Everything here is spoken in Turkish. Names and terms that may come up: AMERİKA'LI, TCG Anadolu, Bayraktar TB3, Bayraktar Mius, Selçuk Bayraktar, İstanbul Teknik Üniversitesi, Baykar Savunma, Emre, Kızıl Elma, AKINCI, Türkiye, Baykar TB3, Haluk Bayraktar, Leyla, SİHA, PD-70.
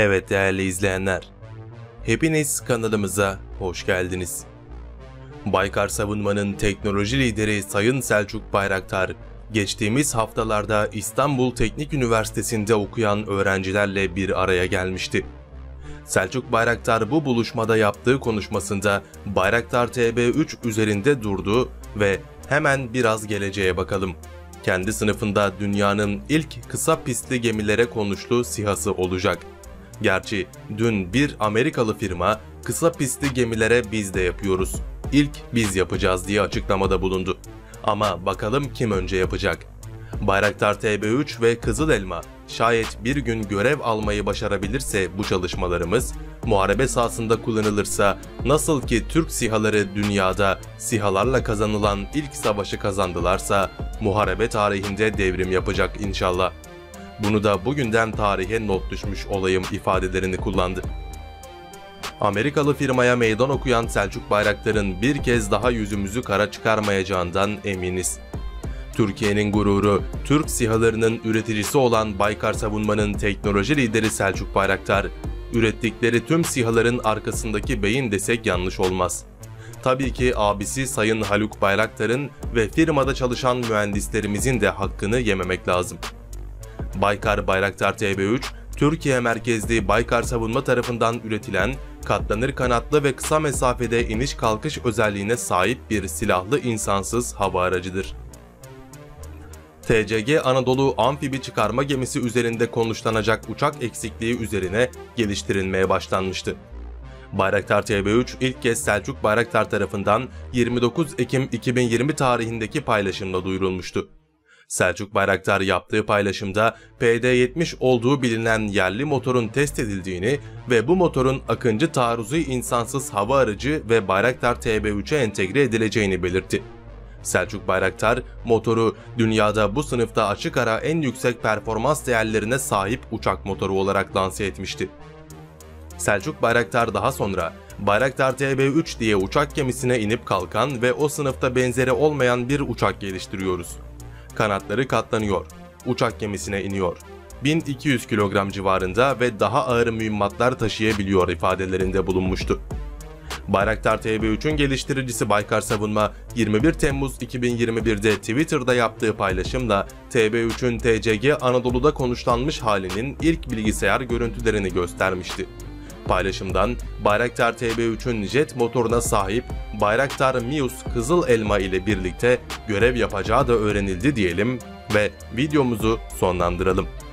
Evet değerli izleyenler, hepiniz kanalımıza hoş geldiniz. Baykar Savunma'nın teknoloji lideri Sayın Selçuk Bayraktar, geçtiğimiz haftalarda İstanbul Teknik Üniversitesi'nde okuyan öğrencilerle bir araya gelmişti. Selçuk Bayraktar bu buluşmada yaptığı konuşmasında Bayraktar TB3 üzerinde durdu ve hemen biraz geleceğe bakalım. Kendi sınıfında dünyanın ilk kısa pistli gemilere konuşlu SİHA'sı olacak. Gerçi dün bir Amerikalı firma kısa pistli gemilere biz de yapıyoruz, İlk biz yapacağız diye açıklamada bulundu. Ama bakalım kim önce yapacak? Bayraktar TB3 ve Kızıl Elma şayet bir gün görev almayı başarabilirse bu çalışmalarımız, muharebe sahasında kullanılırsa nasıl ki Türk SİHA'ları dünyada SİHA'larla kazanılan ilk savaşı kazandılarsa muharebe tarihinde devrim yapacak inşallah. Bunu da bugünden tarihe not düşmüş olayım ifadelerini kullandı. Amerikalı firmaya meydan okuyan Selçuk Bayraktar'ın bir kez daha yüzümüzü kara çıkarmayacağından eminiz. Türkiye'nin gururu, Türk SİHA'larının üreticisi olan Baykar Savunma'nın teknoloji lideri Selçuk Bayraktar, ürettikleri tüm SİHA'ların arkasındaki beyin desek yanlış olmaz. Tabii ki abisi Sayın Haluk Bayraktar'ın ve firmada çalışan mühendislerimizin de hakkını yememek lazım. Baykar TB3, Türkiye merkezli Baykar Savunma tarafından üretilen, katlanır kanatlı ve kısa mesafede iniş kalkış özelliğine sahip bir silahlı insansız hava aracıdır. TCG Anadolu amfibi çıkarma gemisi üzerinde konuşlanacak uçak eksikliği üzerine geliştirilmeye başlanmıştı. Bayraktar TB3 ilk kez Selçuk Bayraktar tarafından 29 Ekim 2020 tarihindeki paylaşımla duyurulmuştu. Selçuk Bayraktar yaptığı paylaşımda PD-70 olduğu bilinen yerli motorun test edildiğini ve bu motorun AKINCI taarruzi insansız hava aracı ve Bayraktar TB3'e entegre edileceğini belirtti. Selçuk Bayraktar, motoru dünyada bu sınıfta açık ara en yüksek performans değerlerine sahip uçak motoru olarak lanse etmişti. Selçuk Bayraktar daha sonra Bayraktar TB3 diye uçak gemisine inip kalkan ve o sınıfta benzeri olmayan bir uçak geliştiriyoruz. Kanatları katlanıyor, uçak gemisine iniyor, 1200 kilogram civarında ve daha ağır mühimmatlar taşıyabiliyor ifadelerinde bulunmuştu. Bayraktar TB3'ün geliştiricisi Baykar Savunma, 21 Temmuz 2021'de Twitter'da yaptığı paylaşımla TB3'ün TCG Anadolu'da konuşlanmış halinin ilk bilgisayar görüntülerini göstermişti. Paylaşımdan Bayraktar TB3'ün jet motoruna sahip Bayraktar Mius Kızıl Elma ile birlikte görev yapacağı da öğrenildi diyelim ve videomuzu sonlandıralım.